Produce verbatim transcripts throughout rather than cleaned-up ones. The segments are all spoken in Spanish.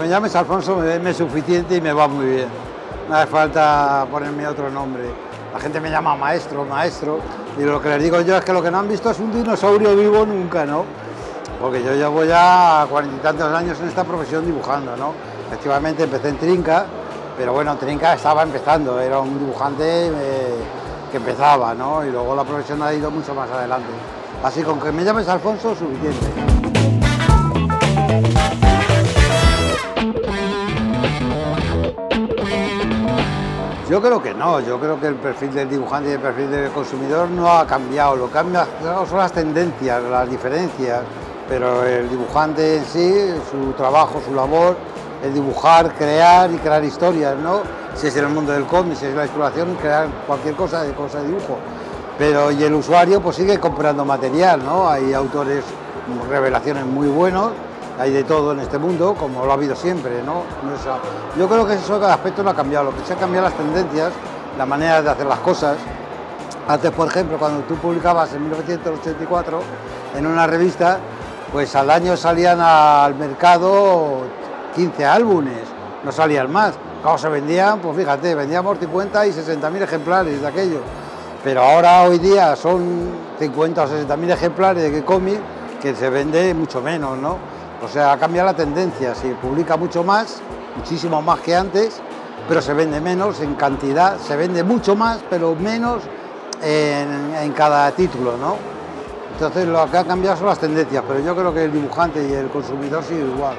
que me llames Alfonso me es suficiente y me va muy bien. No hace falta ponerme otro nombre. La gente me llama maestro, maestro, y lo que les digo yo es que lo que no han visto es un dinosaurio vivo nunca, ¿no? Porque yo llevo ya cuarenta y tantos años en esta profesión dibujando, ¿no? Efectivamente empecé en Trinca, pero bueno, Trinca estaba empezando, era un dibujante eh, que empezaba, ¿no? Y luego la profesión ha ido mucho más adelante. Así con que me llames Alfonso, suficiente. Yo creo que no, yo creo que el perfil del dibujante y el perfil del consumidor no ha cambiado, lo que han cambiado son las tendencias, las diferencias, pero el dibujante en sí, su trabajo, su labor, el dibujar, crear y crear historias, ¿no? Si es en el mundo del cómic, si es la exploración, crear cualquier cosa de cosa de dibujo. Pero y el usuario pues sigue comprando material, ¿no? Hay autores, revelaciones muy buenos, hay de todo en este mundo, como lo ha habido siempre, ¿no? Yo creo que eso, cada aspecto no ha cambiado, lo que se han cambiado las tendencias, la manera de hacer las cosas. Antes, por ejemplo, cuando tú publicabas en mil novecientos ochenta y cuatro en una revista, pues al año salían al mercado quince álbumes, no salían más. Cuando se vendían, pues fíjate, vendíamos cincuenta y sesenta mil ejemplares de aquello, pero ahora hoy día son cincuenta o sesenta mil ejemplares de cómic que se vende mucho menos, ¿no? O sea, cambia la tendencia, se publica mucho más, muchísimo más que antes, pero se vende menos en cantidad, se vende mucho más, pero menos en, en cada título, ¿no? Entonces, lo que ha cambiado son las tendencias, pero yo creo que el dibujante y el consumidor sigue igual.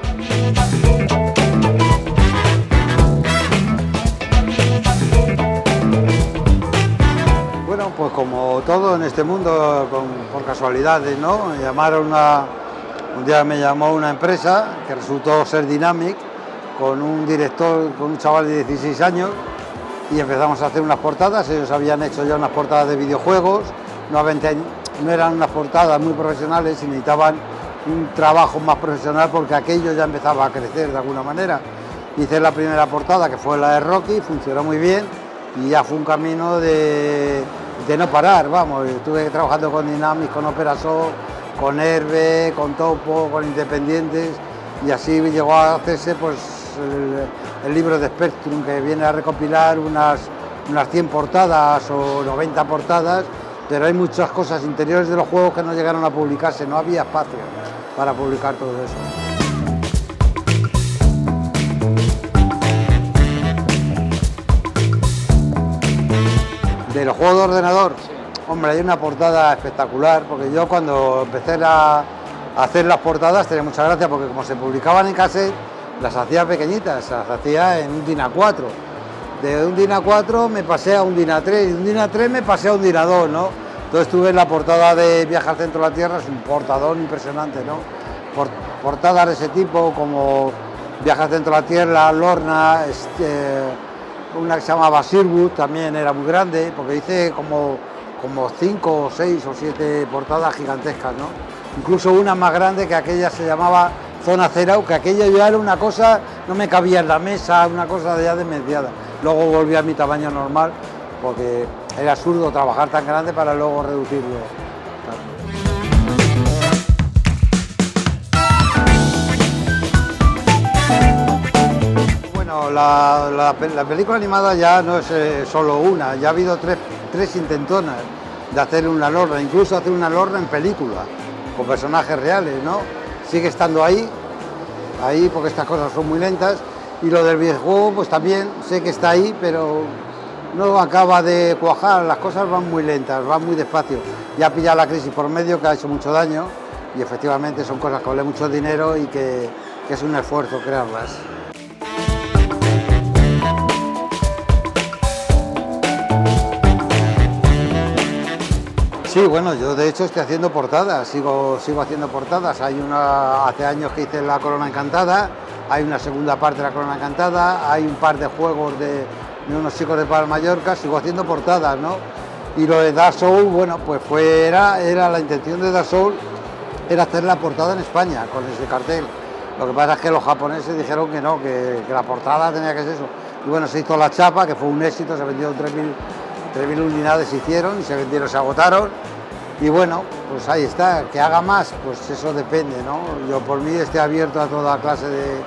Bueno, pues como todo en este mundo, con, por casualidades, ¿no? Llamaron una... Un día me llamó una empresa que resultó ser Dynamic, con un director, con un chaval de dieciséis años, y empezamos a hacer unas portadas. Ellos habían hecho ya unas portadas de videojuegos, no eran unas portadas muy profesionales y necesitaban un trabajo más profesional porque aquello ya empezaba a crecer de alguna manera. Hice la primera portada, que fue la de Rocky, funcionó muy bien y ya fue un camino de, de no parar, vamos. Estuve trabajando con Dynamic, con Opera Soul, con Erbe, con Topo, con Independientes, y así llegó a hacerse pues, el, el libro de Spectrum, que viene a recopilar unas, unas cien portadas o noventa portadas, pero hay muchas cosas interiores de los juegos que no llegaron a publicarse, no había espacio para publicar todo eso. De los juegos de ordenador, hombre, hay una portada espectacular, porque yo cuando empecé a hacer las portadas tenía mucha gracia, porque como se publicaban en cassette, las hacía pequeñitas, las hacía en un DIN A cuatro. De un DIN A cuatro me pasé a un DIN A tres, y de un DIN A tres me pasé a un DIN A dos, ¿no? Entonces tuve la portada de Viaja al Centro de la Tierra, es un portadón impresionante, ¿no? Por, portadas de ese tipo, como Viaja al Centro de la Tierra, Lorna, este, una que se llamaba Sirwood, también era muy grande, porque hice como... como cinco o seis o siete portadas gigantescas, ¿no? Incluso una más grande, que aquella se llamaba Zona Cero, que aquella ya era una cosa, no me cabía en la mesa, una cosa ya desmenciada. Luego volví a mi tamaño normal, porque era absurdo trabajar tan grande para luego reducirlo. Bueno, la, la, la película animada ya no es eh, solo una, ya ha habido tres tres intentonas de hacer una Lorna, incluso hacer una Lorna en película, con personajes reales, ¿no? Sigue estando ahí, ahí porque estas cosas son muy lentas, y lo del videojuego pues también sé que está ahí, pero no acaba de cuajar, las cosas van muy lentas, van muy despacio. Ya ha pillado la crisis por medio, que ha hecho mucho daño, y efectivamente son cosas que valen mucho dinero y que, que es un esfuerzo crearlas. Sí, bueno, yo de hecho estoy haciendo portadas, sigo, sigo haciendo portadas. Hay una, hace años que hice la Corona Encantada, hay una segunda parte de la Corona Encantada, hay un par de juegos de, de unos chicos de Palma Mallorca, sigo haciendo portadas, ¿no? Y lo de Dark Soul, bueno, pues fue, era, era la intención de Dark Soul, era hacer la portada en España con ese cartel. Lo que pasa es que los japoneses dijeron que no, que, que la portada tenía que ser eso. Y bueno, se hizo la chapa, que fue un éxito, se vendió tres mil unidades, se hicieron y se vendieron, se agotaron, y bueno, pues ahí está. Que haga más, pues eso depende, ¿no? Yo por mí estoy abierto a toda clase de,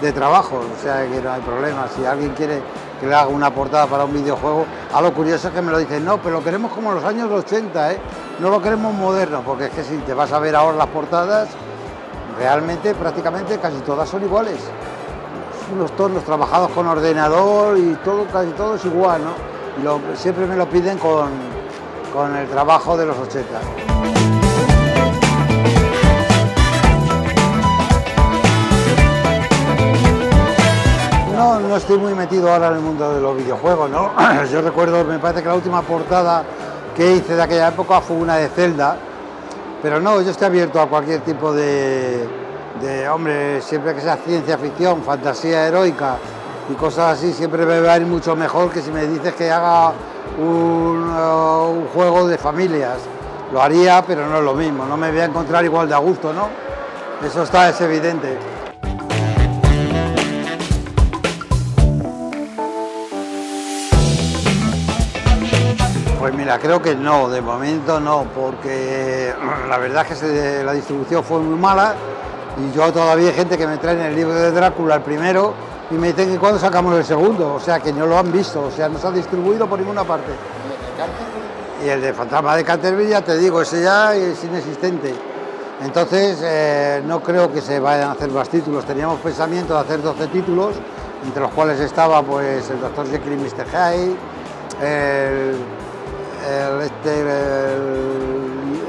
de trabajo, o sea que no hay problema. Si alguien quiere que le haga una portada para un videojuego, a lo curioso es que me lo dicen, no, pero lo queremos como en los años ochenta, ¿eh? No lo queremos moderno, porque es que si te vas a ver ahora las portadas, realmente prácticamente casi todas son iguales. Los tonos trabajados con ordenador y todo, casi todo es igual, ¿no? Y lo, siempre me lo piden con, con el trabajo de los ochenta. No, no estoy muy metido ahora en el mundo de los videojuegos, ¿no? Yo recuerdo, me parece que la última portada que hice de aquella época fue una de Zelda, pero no, yo estoy abierto a cualquier tipo de, de hombre, siempre que sea ciencia ficción, fantasía heroica y cosas así, siempre me va a ir mucho mejor que si me dices que haga un, uh, un juego de familias. Lo haría, pero no es lo mismo, no me voy a encontrar igual de a gusto, ¿no? Eso está, es evidente. Pues mira, creo que no, de momento no, porque la verdad es que se, la distribución fue muy mala y yo todavía hay gente que me trae el libro de Drácula, el primero, y me dicen que cuándo sacamos el segundo, o sea que no lo han visto, o sea, no se ha distribuido por ninguna parte. Y el de Fantasma de Cantervilla, te digo, ese ya es inexistente. Entonces, eh, no creo que se vayan a hacer más títulos. Teníamos pensamiento de hacer doce títulos, entre los cuales estaba pues el doctor Jekyll y mister Hyde, el... El, este, el,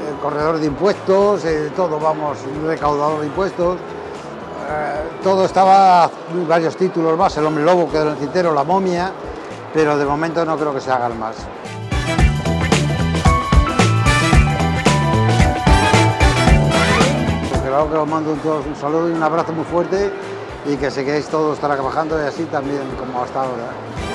el corredor de impuestos, eh, todo, vamos, un recaudador de impuestos, eh, todo estaba, varios títulos más, el hombre lobo quedó en el tintero, la momia, pero de momento no creo que se hagan más. Pues claro que os mando todos un saludo y un abrazo muy fuerte y que sigáis todos trabajando y así también como hasta ahora.